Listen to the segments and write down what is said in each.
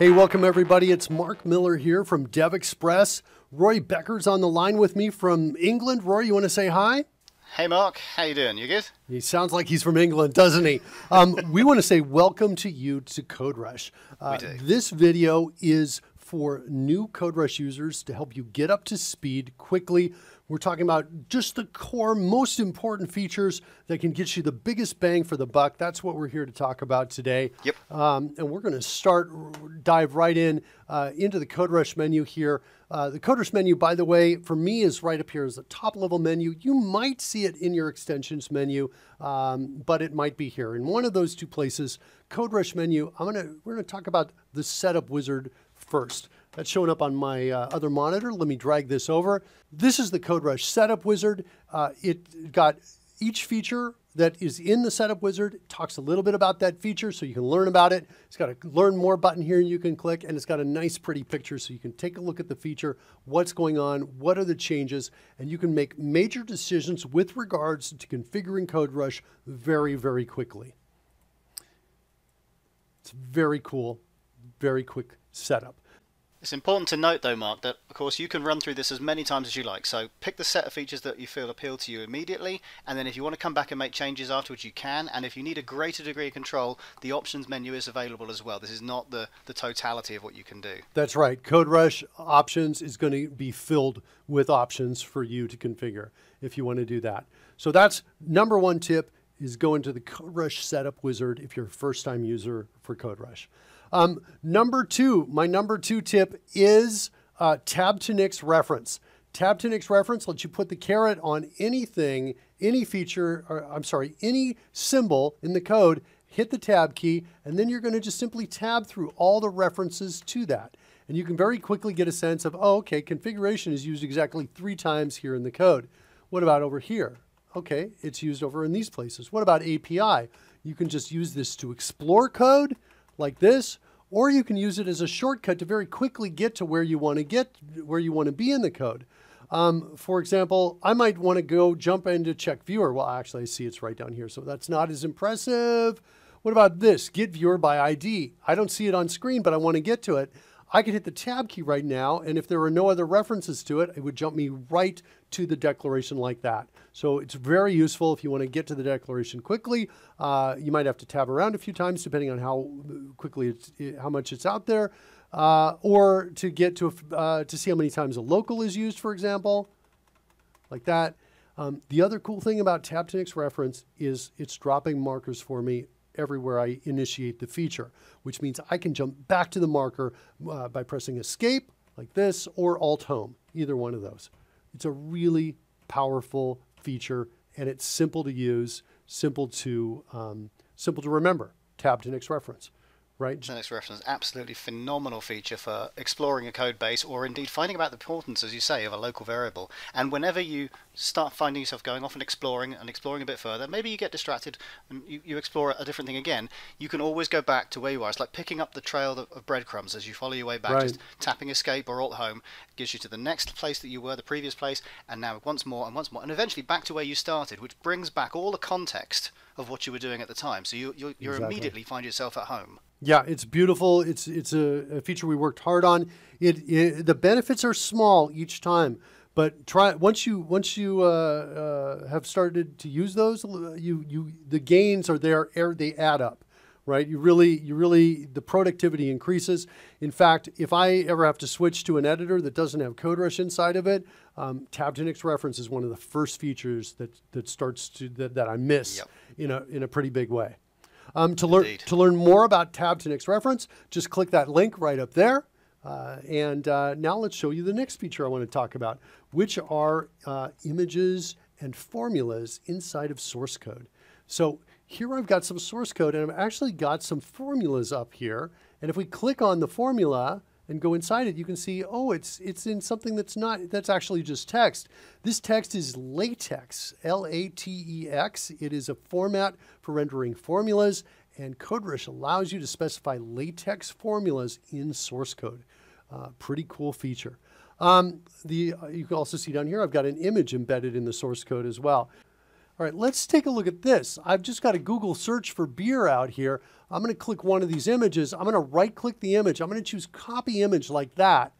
Hey, welcome everybody. It's Mark Miller here from DevExpress. Roy Becker's on the line with me from England. Roy, you want to say hi? Hey, Mark. How you doing? You good? He sounds like he's from England, doesn't he? We want to say welcome to you to CodeRush. This video is for new CodeRush users to help you get up to speed quickly. We're talking about just the core, most important features that can get you the biggest bang for the buck. That's what we're here to talk about today. Yep. And we're going to dive right in into the CodeRush menu here. The CodeRush menu, by the way, for me is right up here as the top level menu. You might see it in your extensions menu, but it might be here. In one of those two places, CodeRush menu, we're going to talk about the setup wizard first. That's showing up on my other monitor. Let me drag this over. This is the CodeRush setup wizard. It got each feature that is in the setup wizard. It talks a little bit about that feature so you can learn about it. It's got a learn more button here you can click, and it's got a nice pretty picture so you can take a look at the feature, what's going on, what are the changes, and you can make major decisions with regards to configuring CodeRush very, very quickly. It's very cool, very quick setup. It's important to note though, Mark, that of course you can run through this as many times as you like. So pick the set of features that you feel appeal to you immediately, and then if you want to come back and make changes afterwards, you can. And if you need a greater degree of control, the options menu is available as well. This is not the totality of what you can do. That's right. CodeRush options is going to be filled with options for you to configure if you want to do that. So that's number one tip, is go into the CodeRush setup wizard if you're a first-time user for CodeRush. My number two tip is tab to next reference. Tab to next reference lets you put the caret on anything, any feature, or I'm sorry, any symbol in the code, hit the tab key, and then you're going to just simply tab through all the references to that. And you can very quickly get a sense of, oh, okay, configuration is used exactly 3 times here in the code. What about over here? Okay, it's used over in these places. What about API? You can just use this to explore code like this, or you can use it as a shortcut to very quickly get to where you want to be in the code. For example, I might want to go jump into check viewer. Well, actually, I see it's right down here, so that's not as impressive. What about this? Get viewer by ID. I don't see it on screen, but I want to get to it. I could hit the tab key right now, and if there were no other references to it, it would jump me right to the declaration like that. So it's very useful if you want to get to the declaration quickly. You might have to tab around a few times depending on how quickly how much it's out there, or to get to see how many times a local is used, for example, like that. The other cool thing about tab to next reference is it's dropping markers for me everywhere I initiate the feature, which means I can jump back to the marker by pressing escape like this or alt home, either one of those. It's a really powerful feature, and it's simple to use, simple to remember. Tab to next reference, right? The next reference is absolutely phenomenal feature for exploring a code base, or indeed finding about the importance, as you say, of a local variable. And whenever you start finding yourself going off and exploring a bit further, maybe you get distracted and you explore a different thing again, you can always go back to where you are. It's like picking up the trail of breadcrumbs as you follow your way back. Right. Just tapping escape or alt home gives you to the next place that you were, the previous place, and now once more, and eventually back to where you started, which brings back all the context of what you were doing at the time. So you Exactly. immediately find yourself at home. Yeah, it's beautiful. It's a feature we worked hard on. The benefits are small each time, but once you have started to use those, the gains are there. They add up, right? You really the productivity increases. In fact, if I ever have to switch to an editor that doesn't have CodeRush inside of it, tab to next reference is one of the first features that I miss. Yep. in a pretty big way. To learn more about tab to next reference, just click that link right up there. Now let's show you the next feature I want to talk about, which are images and formulas inside of source code. So here I've got some source code, and I've actually got some formulas up here. And if we click on the formula and go inside it, you can see, oh, it's in something that's actually just text. This text is LaTeX, L-A-T-E-X. It is a format for rendering formulas, and CodeRush allows you to specify LaTeX formulas in source code. Pretty cool feature. You can also see down here, I've got an image embedded in the source code as well. All right, let's take a look at this. I've just got a Google search for beer out here. I'm going to click one of these images. I'm going to right-click the image. I'm going to choose copy image like that.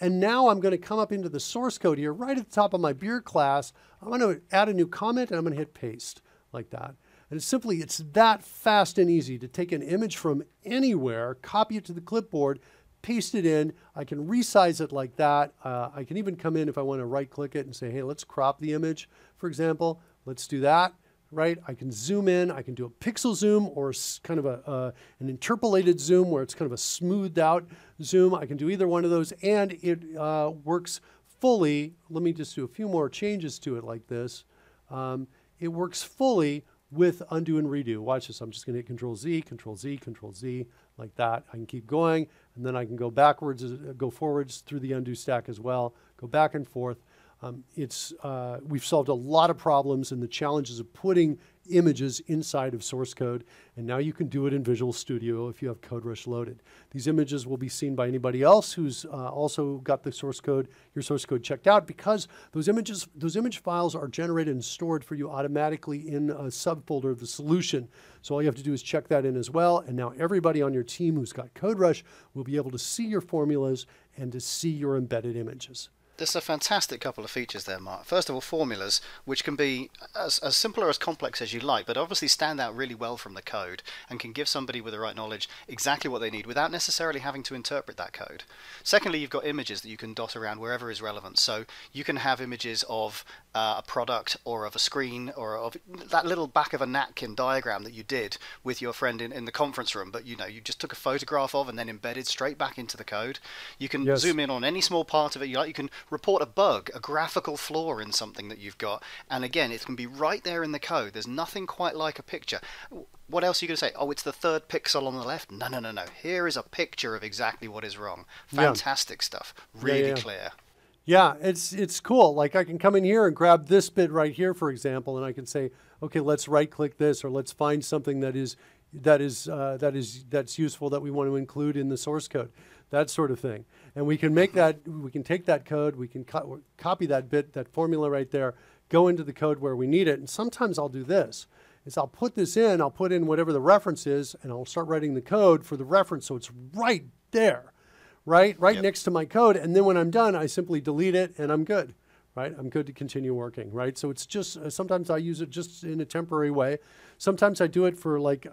And now I'm going to come up into the source code here, right at the top of my beer class. I'm going to add a new comment, and I'm going to hit paste like that. And it's that fast and easy to take an image from anywhere, copy it to the clipboard, paste it in. I can resize it like that. I can even come in if I want to right-click it and say, hey, let's crop the image, for example. Let's do that, right? I can zoom in. I can do a pixel zoom or kind of an interpolated zoom where it's kind of a smoothed out zoom. I can do either one of those, and it works fully. Let me just do a few more changes to it like this. It works fully with undo and redo. Watch this. I'm just going to hit Control Z, Control Z, Control Z like that. I can keep going, and then I can go backwards, go forwards through the undo stack as well, go back and forth. We've solved a lot of problems and the challenges of putting images inside of source code, and now you can do it in Visual Studio if you have CodeRush loaded. These images will be seen by anybody else who's also got the source code, your source code checked out, because those image files are generated and stored for you automatically in a subfolder of the solution. So all you have to do is check that in as well, and now everybody on your team who's got CodeRush will be able to see your formulas and to see your embedded images. There's a fantastic couple of features there, Mark. First of all, formulas, which can be as simple or as complex as you like, but obviously stand out really well from the code and can give somebody with the right knowledge exactly what they need without necessarily having to interpret that code. Secondly, you've got images that you can dot around wherever is relevant. So you can have images of a product or of a screen or of that little back of a napkin diagram that you did with your friend in the conference room, but you know, you just took a photograph of and then embedded straight back into the code. You can zoom in on any small part of it you like. You can report a bug, a graphical flaw in something that you've got, and again, it can be right there in the code. There's nothing quite like a picture. What else are you going to say? Oh, it's the third pixel on the left. No, no, no, no. Here is a picture of exactly what is wrong. Fantastic stuff. Really clear. Yeah, it's cool. Like I can come in here and grab this bit right here, for example, and I can say, okay, let's right-click this, or let's find something that's useful that we want to include in the source code, that sort of thing. And we can make that, we can take that code, we can copy that bit, that formula right there, go into the code where we need it. And sometimes I'll do this, is I'll put this in, I'll put in whatever the reference is, and I'll start writing the code for the reference so it's right there, right next to my code. And then when I'm done, I simply delete it and I'm good. Right? I'm good to continue working, right? So it's just, sometimes I use it just in a temporary way. Sometimes I do it for like,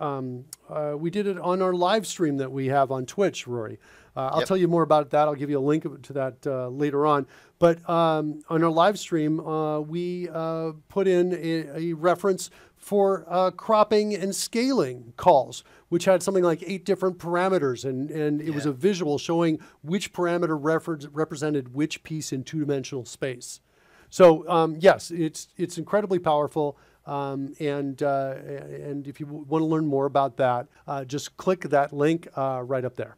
we did it on our live stream that we have on Twitch, Rory. I'll tell you more about that. I'll give you a link to that later on. But on our live stream, we put in a reference for cropping and scaling calls, which had something like 8 different parameters, and it was a visual showing which parameter represented which piece in 2-dimensional space. So yes, it's incredibly powerful. And if you want to learn more about that, just click that link right up there.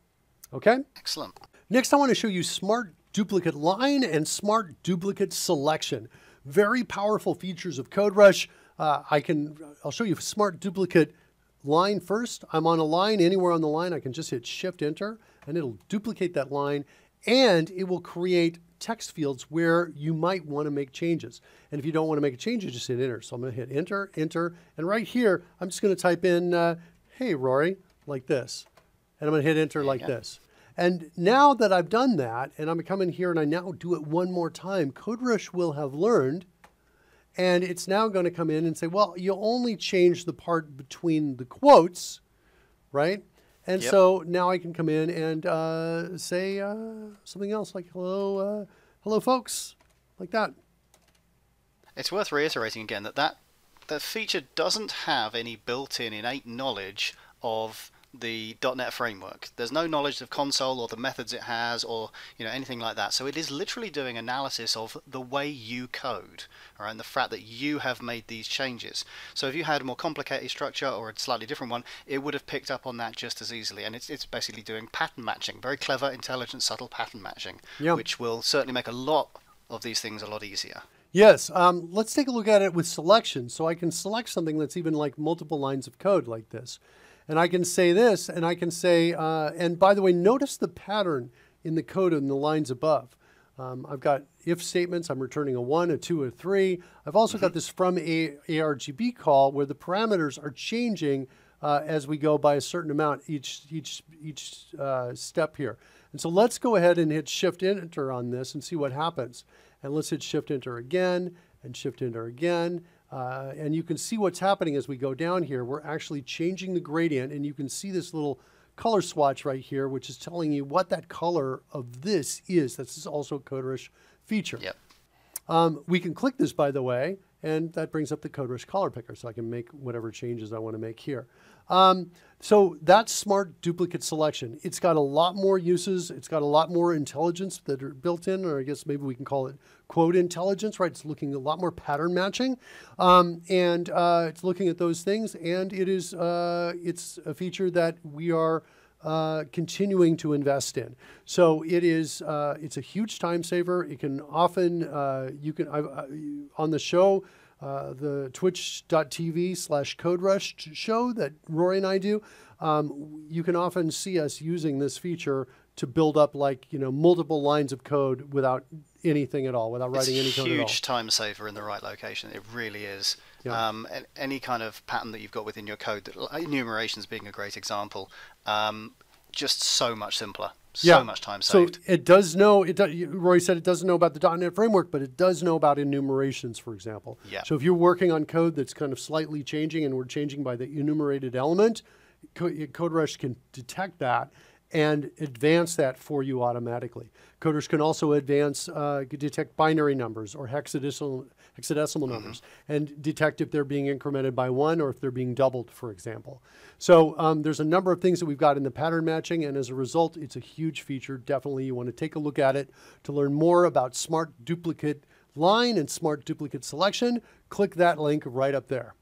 Okay? Excellent. Next, I want to show you Smart Duplicate Line and Smart Duplicate Selection. Very powerful features of CodeRush. I'll show you Smart Duplicate Line first. I'm on a line. Anywhere on the line, I can just hit Shift-Enter, and it'll duplicate that line, and it will create text fields where you might want to make changes. And if you don't want to make a change, you just hit Enter. So I'm going to hit Enter, Enter, and right here, I'm just going to type in, hey, Rory, like this. And I'm going to hit Enter like this. And now that I've done that, and I'm going to come in here and I now do it one more time, CodeRush will have learned, and it's now going to come in and say, well, you only change the part between the quotes, right? And so now I can come in and say something else like, hello, hello, folks, like that. It's worth reiterating again that that feature doesn't have any built-in innate knowledge of the .NET framework. There's no knowledge of console or the methods it has or anything like that. So it is literally doing analysis of the way you code, and the fact that you have made these changes. So if you had a more complicated structure or a slightly different one, it would have picked up on that just as easily. And it's basically doing pattern matching, very clever, intelligent, subtle pattern matching, which will certainly make a lot of these things a lot easier. Yes, let's take a look at it with selection. So I can select something that's even like multiple lines of code like this. And I can say this, and I can say, and by the way, notice the pattern in the code in the lines above. I've got if statements. I'm returning a 1, a 2, a 3. I've also got this from ARGB call where the parameters are changing as we go by a certain amount each step here. And so let's go ahead and hit Shift-Enter on this and see what happens. And let's hit Shift-Enter again and Shift-Enter again. And you can see what's happening as we go down here. We're actually changing the gradient, and you can see this little color swatch right here, which is telling you what that color of this is. This is also a CodeRush feature. Yep. We can click this, by the way, and that brings up the CodeRush color picker, so I can make whatever changes I want to make here. So that's smart duplicate selection. It's got a lot more uses. It's got a lot more intelligence that are built in, or I guess maybe we can call it quote intelligence, right? It's looking a lot more pattern matching, and it's looking at those things. And it is it's a feature that we are continuing to invest in. So it is it's a huge time saver. It can often on the show. The twitch.tv/CodeRush show that Rory and I do, you can often see us using this feature to build up, like, you know, multiple lines of code without anything at all, without writing any code at all. It's a huge time saver in the right location. It really is. Yeah. Any kind of pattern that you've got within your code, enumerations being a great example, just so much simpler. So much time saved. So it does know, Roy said it doesn't know about the .NET framework, but it does know about enumerations, for example. Yeah. So if you're working on code that's kind of slightly changing, and we're changing by the enumerated element, CodeRush can detect that and advance that for you automatically. CodeRush can also advance, detect binary numbers or hexadecimal numbers, and detect if they're being incremented by 1 or if they're being doubled, for example. So there's a number of things that we've got in the pattern matching, and as a result, it's a huge feature. Definitely you want to take a look at it. To learn more about smart duplicate line and smart duplicate selection, click that link right up there.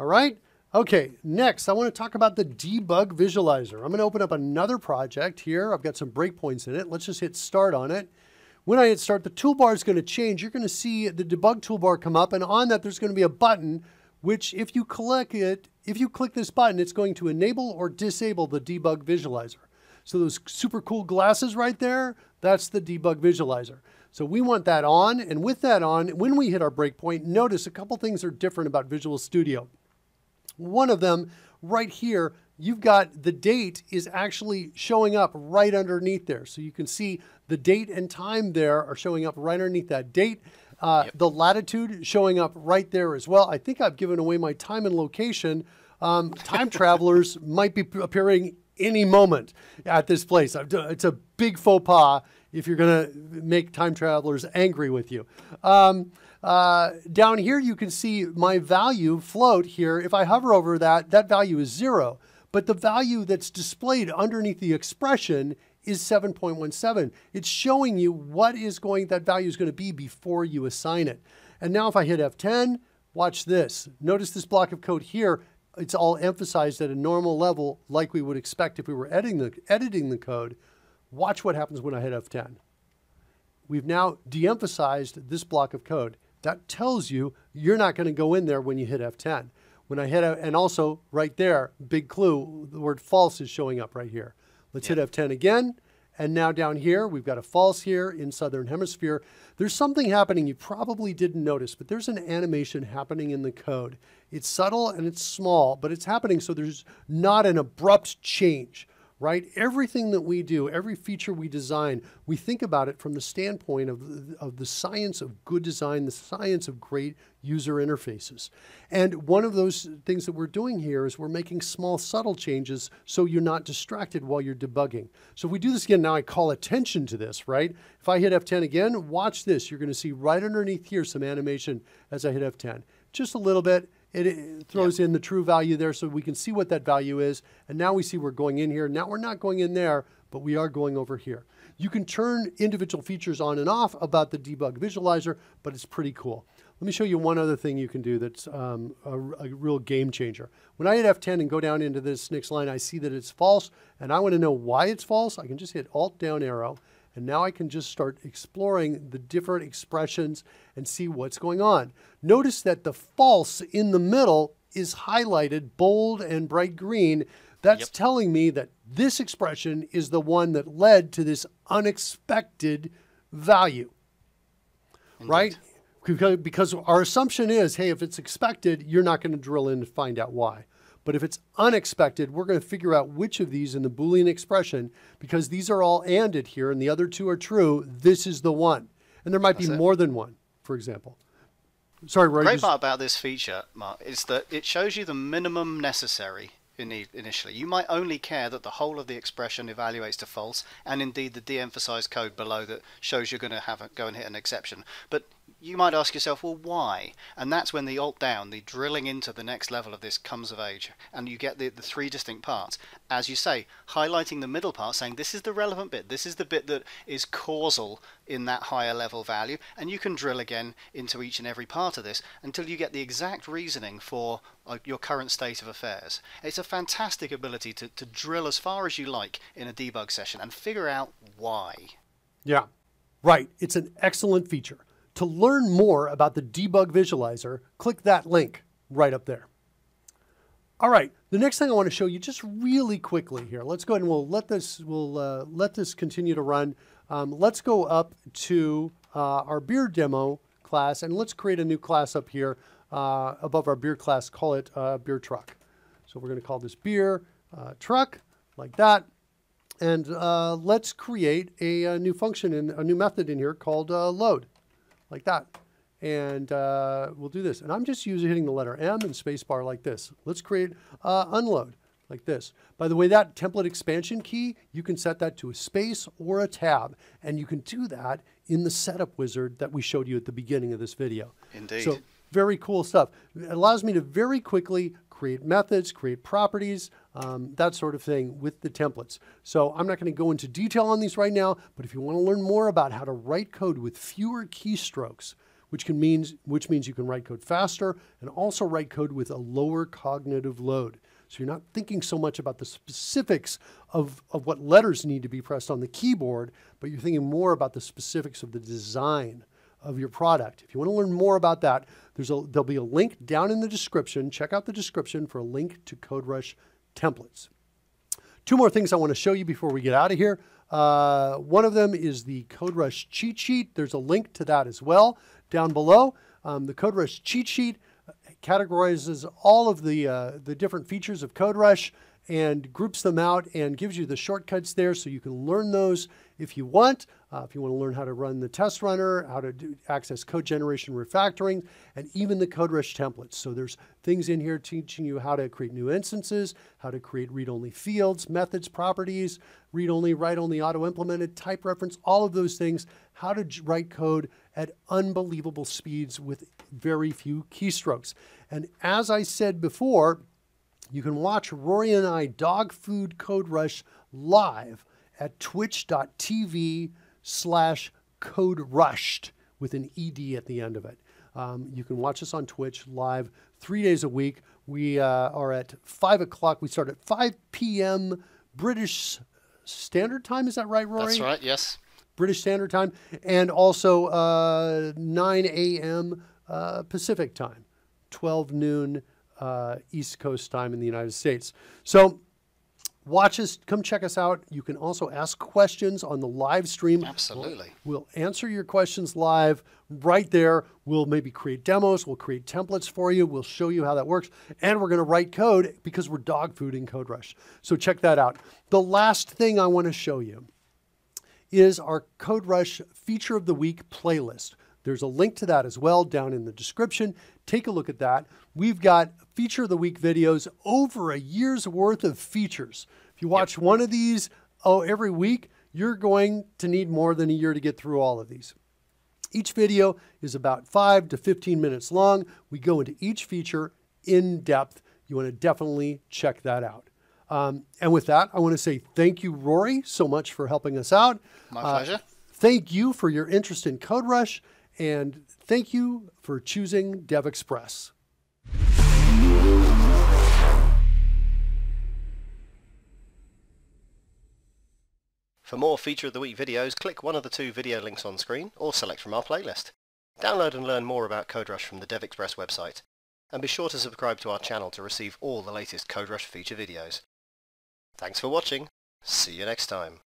All right. Okay, next I want to talk about the debug visualizer. I'm going to open up another project here. I've got some breakpoints in it. Let's just hit start on it. When I hit start, the toolbar is going to change. You're going to see the debug toolbar come up, and on that there's going to be a button, which if you click this button, it's going to enable or disable the debug visualizer. So those super cool glasses right there, that's the debug visualizer. So we want that on, and with that on, when we hit our breakpoint, notice a couple things are different about Visual Studio. One of them, right here, you've got the date is actually showing up right underneath there. So you can see the date and time there are showing up right underneath that date. The latitude showing up right there as well. I think I've given away my time and location. Time travelers might be appearing any moment at this place. It's a big faux pas if you're going to make time travelers angry with you. Down here, you can see my value float here. If I hover over that, that value is 0. But the value that's displayed underneath the expression is 7.17. It's showing you what is that value is going to be before you assign it. And now if I hit F10, watch this. Notice this block of code here. It's all emphasized at a normal level like we would expect if we were editing the code. Watch what happens when I hit F10. We've now de-emphasized this block of code. That tells you you're not going to go in there when you hit F10. When I hit, and also right there, big clue, the word false is showing up right here. Let's hit F10 again. And now down here, we've got a false here in Southern Hemisphere. There's something happening you probably didn't notice, but there's an animation happening in the code. It's subtle and it's small, but it's happening, so there's not an abrupt change. Right? Everything that we do, every feature we design, we think about it from the standpoint of the science of good design, the science of great user interfaces. And one of those things that we're doing here is we're making small, subtle changes so you're not distracted while you're debugging. So if we do this again, now I call attention to this, right? If I hit F10 again, watch this. You're going to see right underneath here some animation as I hit F10. Just a little bit. It throws in the true value there so we can see what that value is. And now we see we're going in here. Now we're not going in there, but we are going over here. You can turn individual features on and off about the debug visualizer, but it's pretty cool. Let me show you one other thing you can do that's a real game changer. When I hit F10 and go down into this next line, I see that it's false, and I want to know why it's false. I can just hit Alt down arrow, and now I can just start exploring the different expressions and see what's going on. Notice that the false in the middle is highlighted bold and bright green. That's telling me that this expression is the one that led to this unexpected value, right? Because our assumption is, hey, if it's expected, you're not going to drill in to find out why. But if it's unexpected, we're going to figure out which of these in the Boolean expression, because these are all ANDed here and the other two are true, this is the one. And there might be more than one, for example. Sorry, Roy. The great part about this feature, Mark, is that it shows you the minimum necessary initially. You might only care that the whole of the expression evaluates to false, and indeed the de-emphasized code below that shows you're going to have a, go and hit an exception. But you might ask yourself, well, why? And that's when the alt down, the drilling into the next level of this comes of age, and you get the three distinct parts. As you say, highlighting the middle part, saying this is the relevant bit, this is the bit that is causal in that higher level value, and you can drill again into each and every part of this until you get the exact reasoning for your current state of affairs. It's a fantastic ability to drill as far as you like in a debug session and figure out why. Yeah, right. It's an excellent feature. To learn more about the debug visualizer, click that link right up there. All right, the next thing I want to show you just really quickly here. Let's go ahead and we'll let this continue to run. Let's go up to our beer demo class, and let's create a new class up here above our beer class. Call it beer truck. So we're going to call this beer truck like that. And let's create a new function and a new method in here called load. Like that, and we'll do this. And I'm just hitting the letter M and spacebar like this. Let's create unload like this. By the way, that template expansion key, you can set that to a space or a tab, and you can do that in the setup wizard that we showed you at the beginning of this video. Indeed. So very cool stuff. It allows me to very quickly create methods, create properties, that sort of thing with the templates. So I'm not going to go into detail on these right now, but if you want to learn more about how to write code with fewer keystrokes, which means you can write code faster and also write code with a lower cognitive load. So you're not thinking so much about the specifics of what letters need to be pressed on the keyboard, but you're thinking more about the specifics of the design of your product. If you want to learn more about that, there'll be a link down in the description. Check out the description for a link to CodeRush templates. Two more things I want to show you before we get out of here. One of them is the CodeRush cheat sheet. There's a link to that as well down below. The CodeRush cheat sheet categorizes all of the different features of CodeRush and groups them out and gives you the shortcuts there so you can learn those if you want. If you want to learn how to run the test runner, how to access code generation refactoring, and even the CodeRush templates. So there's things in here teaching you how to create new instances, how to create read-only fields, methods, properties, read-only, write-only, auto-implemented, type reference, all of those things, how to write code at unbelievable speeds with very few keystrokes. And as I said before, you can watch Rory and I dogfood CodeRush live at twitch.tv/CodeRushed with an ED at the end of it. You can watch us on Twitch live 3 days a week. We are at 5 o'clock. We start at 5 p.m. British Standard Time. Is that right, Rory? That's right, yes. British Standard Time. And also 9 a.m. Pacific Time, 12 noon East Coast time in the United States. So watch us, come check us out. You can also ask questions on the live stream. Absolutely. We'll answer your questions live right there. We'll maybe create demos. We'll create templates for you. We'll show you how that works. And we're going to write code because we're dogfooding CodeRush. So check that out. The last thing I want to show you is our CodeRush Feature of the Week playlist. There's a link to that as well down in the description. Take a look at that. We've got Feature of the Week videos, over a year's worth of features. If you watch one of these every week, you're going to need more than a year to get through all of these. Each video is about 5 to 15 minutes long. We go into each feature in depth. You want to definitely check that out. And with that, I want to say thank you, Rory, so much for helping us out. My pleasure. Thank you for your interest in CodeRush. And thank you for choosing DevExpress. For more Feature of the Week videos, click one of the two video links on screen or select from our playlist. Download and learn more about CodeRush from the DevExpress website. And be sure to subscribe to our channel to receive all the latest CodeRush feature videos. Thanks for watching. See you next time.